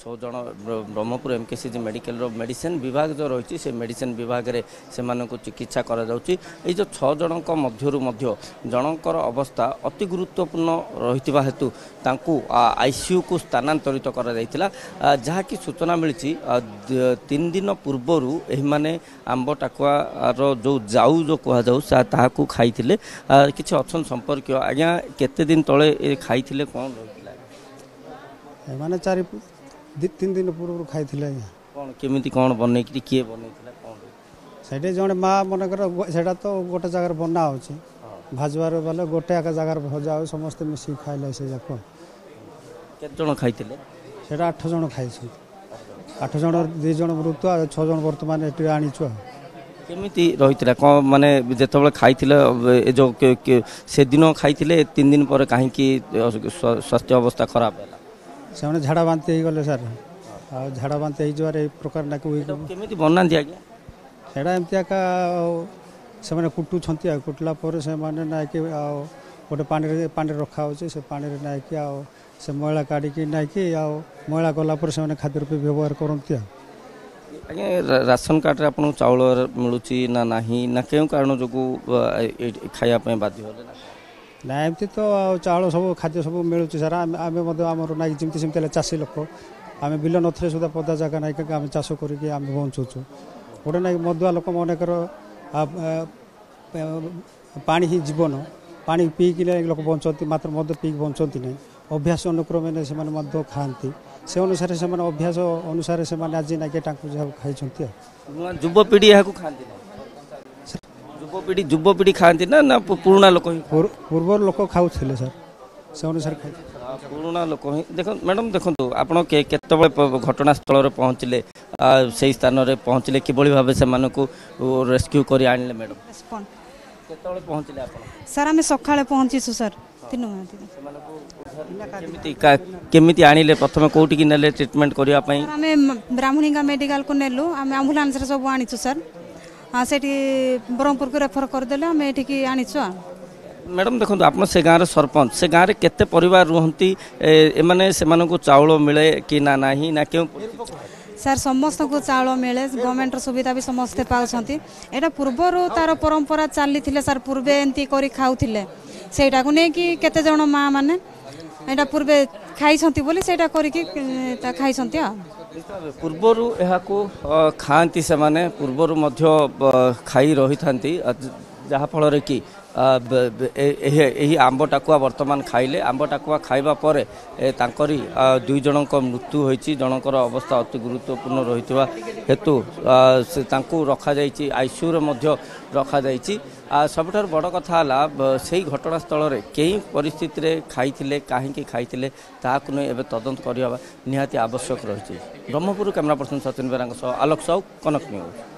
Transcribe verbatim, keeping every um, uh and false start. सौ जन Brahmapur MKCG medical medicine विभाग जो रही से मेडिसिन विभाग रे से मानक चिकित्सा करा जाउची। ए जो छह जन को मध्यरु मध्य जनकर अवस्था अति गुरुत्वपूर्ण रहितबा हेतु तांकू आईसीयू को स्थानांतरित करा जाइतिला, जहा कि सूचना मिलची तीन दिन पूर्वरु एहि माने आंबो टाकुआ रो जो जाऊ जो कहा जाऊ सा ताहाकू खाइथिले किछि अछन संपर्क आज्ञा केते दिन तळे खाइथिले कोन रहितिला ए माने चारि तीन दिन पूर्व खाइथिले आज्ञा कोन केमिति कोन बनै कि के बनैतिला कोन सेटे जण मा मन कर सेटा तो गोटे जगह बना होछि भाजवार वाला गोटे आका जगह भजा हो समस्त मिसी खाइले से जाको केत जण खाइथिले सेटा आठ जण खाइछि आठ जण दो जण मृत्यु आ छह जण वर्तमान एटी आनिछु केमिति रहितला को माने जेतबे खाइथिले ए जो से दिन खाइथिले तीन दिन पर काहे कि स्वास्थ्य अवस्था खराब होला से माने झाड़ा बांते ही गले सर आ झाड़ा बांते ही जवार ए प्रकार ना केमिति बनना दिया गया सेडा एमतिया का से माने कुट्टू छंती आ कुटला पर से माने ना कि गोटे पानी रे पानी रखा होचे से पानी रे ना कि आ से मैला काढ़ी की ना कि आ मैला गला पर से माने खाद्य रूप व्यवहार करंती आ राशन कार्ड आपको चाउल मिलूँ ना ना ना क्यों कारण जो खायापी बाध्य ना एमती तो चाउल सब खाद्य सब मिलूँ सर आम ना जमी चाषी लोक आम बिल नथिले सुधा पदा जगह ना कि आम चाष करें बचुचु गोटे ना मदुआ लोक मनकर पा ही जीवन पा पीक लोक बचती मात्र मद पीक बचती ना अभ्यास अनुक्रमे से खाती से अनुसार से अभ्यास अनुसार से आज ना कि खाई युवपीढ़ी यहाँ खाती युवपीढ़ी युवपीढ़ी खाती ना ना पुराणा लोक पूर्व लोक खाऊले सर से अनुसार पुराणा लोक ही देख मैडम देखो आप घटनास्थल पहुँचले से स्थान में पहुँचले कि भाव से रेस्क्यू कर आने मैडम पहुँचले सर आम सकाल पहुँचीसु सर केमिति आनिले प्रथम कोटी की नले ट्रीटमेंट करिया पई हमें ब्राह्मणिका मेडिकल को नेलु हमें एम्बुलेंस रे सब आनिछु सर हां सेठी ब्रह्मपुर को रेफर कर देले हमें एठी की आनिछु। मैडम देखो आप से गाँव सरपंच से गाँव में केते परिवार रहंती एमाने सेमान को चाउल मिले कि ना नाही ना क्यों सर समस्त को चाउल मिले गवर्नमेंट सुविधा भी समस्ते पाउछंती एटा पूर्वरो तार परंपरा चली थिले सर पूर्वे एंती करी खाउथिले सेटा को नहीं कि केते जण मां माने एटा पूर्वे खाइछंती बोली सेटा करी कि ता खाइछंती आ पूर्वरु एहा को खांती से माने पूर्वरु मध्य खाई रही थांती जहा फल रे कि एही आंब टाकुआ वर्तमान खाइले आंब टाकुआ खाइबा परे तांकरी दुई जन मृत्यु होईची जनकर अवस्था अति गुरुत्वपूर्ण रहितबा हेतु से तांकू रखा जाईची आईसीयू रे मध्य रखा जाईची। सबठार बड़ कथा हला सेही घटनास्थल रे केही परिस्थिति रे खाइथिले काहेकि खाइथिले ताकु नै एबे तदंत करिया निहाती आवश्यक रहिची। ब्रह्मपुर कैमरा पर्सन सचिन बेरांग सह आलोक साहू कनक न्यूज।